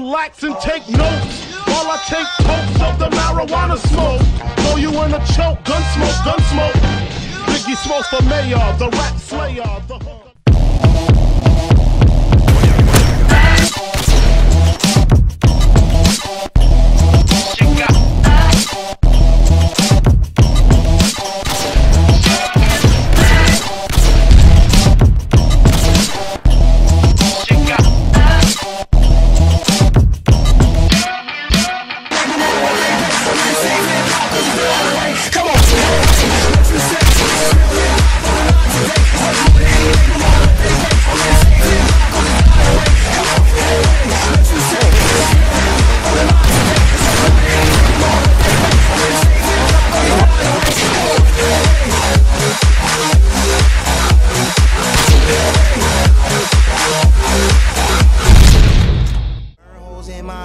relax and take notes while I take pokes of the marijuana smoke. Throw you in a choke, gun smoke, gun smoke. Biggie smokes for mayor, the rap slayer, the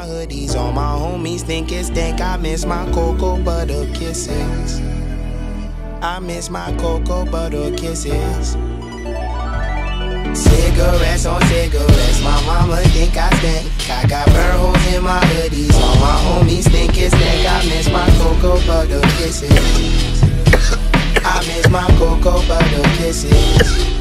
hoodies, all my homies think it's dank. I miss my cocoa butter kisses. I miss my cocoa butter kisses. Cigarettes on cigarettes, my mama think I stink. I got burn holes in my hoodies, all my homies think it's dank. I miss my cocoa butter kisses. I miss my cocoa butter kisses.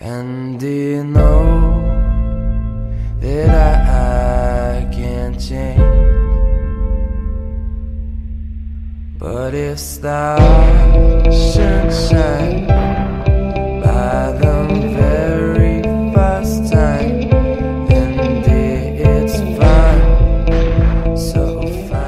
And do you know that I can't change? But if stars should shine by the very first time, then dear, it's fine, so fine.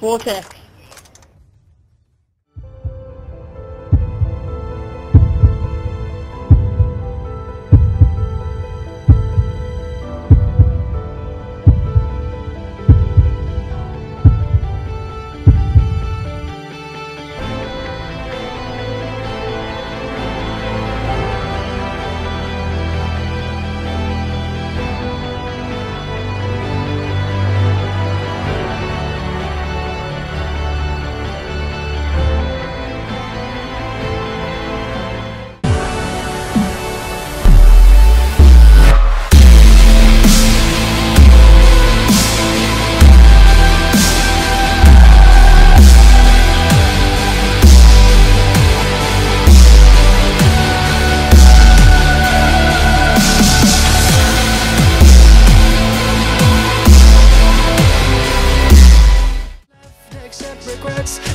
Water.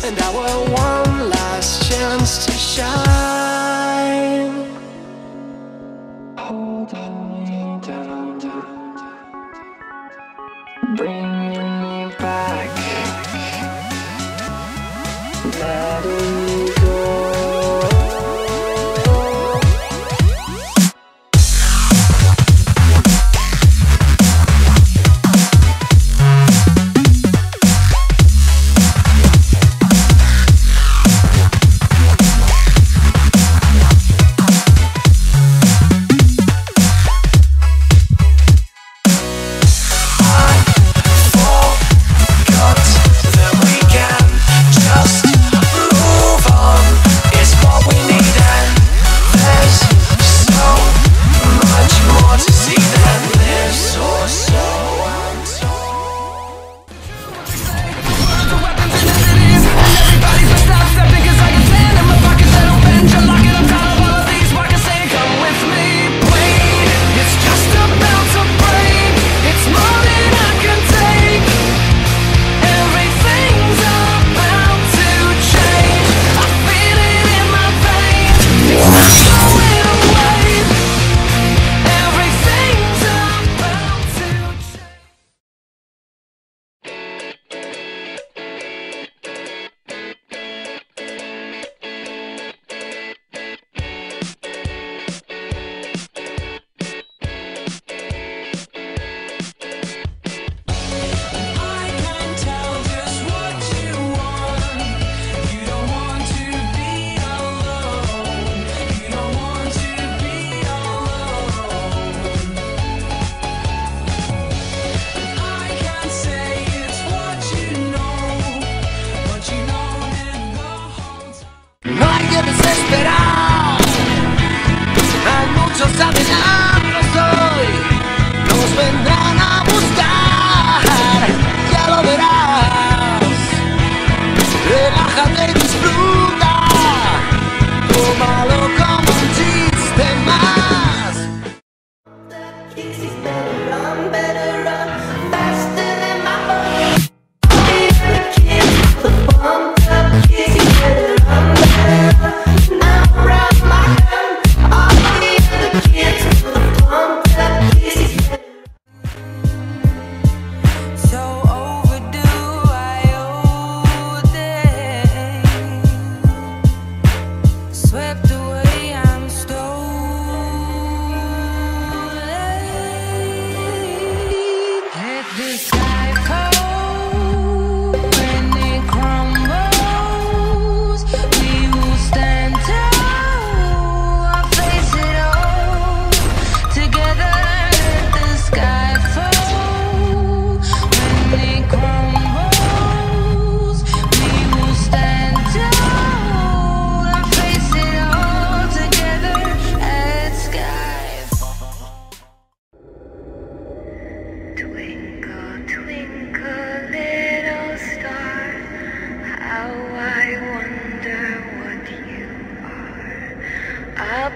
And our one last chance to shine. Hold me down, bring me back, let me go. Just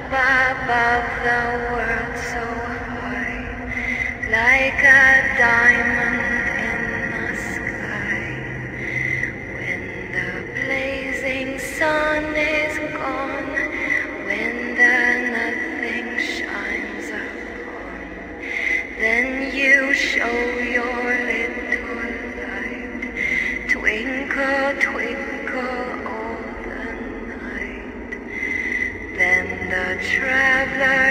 Papa, thou worked so hard, like a diamond in the sky. When the blazing sun is gone, when the nothing shines upon, then you show your little light, twinkle, twinkle all the night. Then the traveler